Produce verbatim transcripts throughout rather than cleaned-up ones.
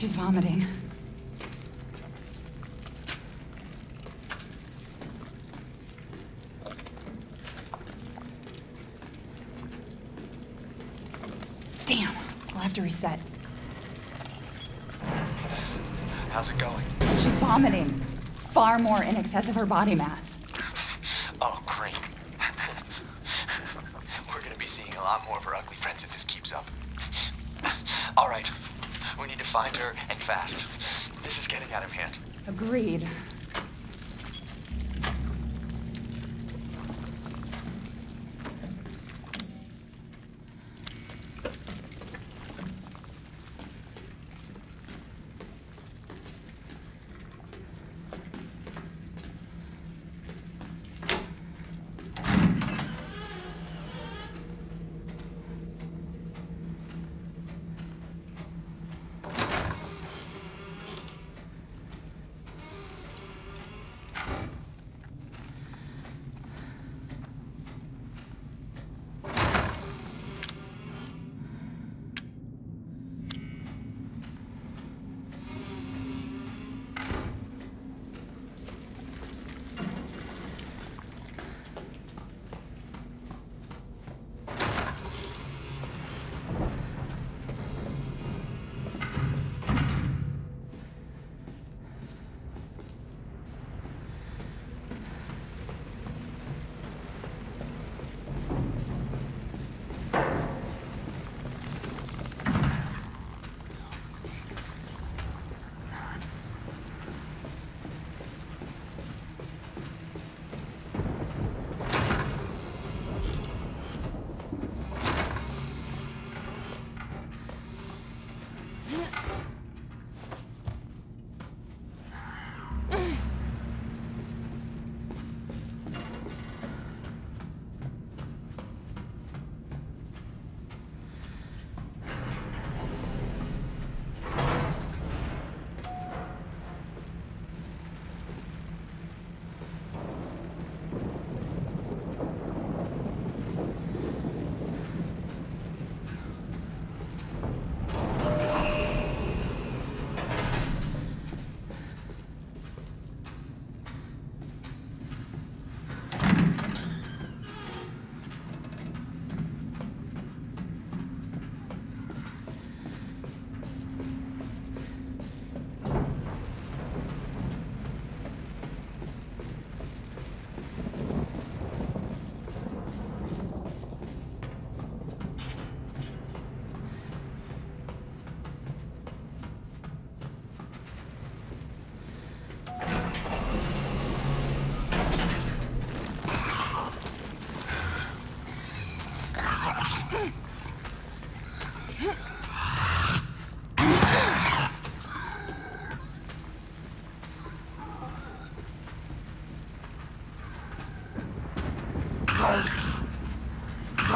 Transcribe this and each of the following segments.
She's vomiting. Damn, I'll have to reset. How's it going? She's vomiting. Far more in excess of her body mass. Oh, great. We're gonna be seeing a lot more of her ugly friends if this keeps up. All right. We need to find her, and fast. This is getting out of hand. Agreed.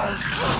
Oh,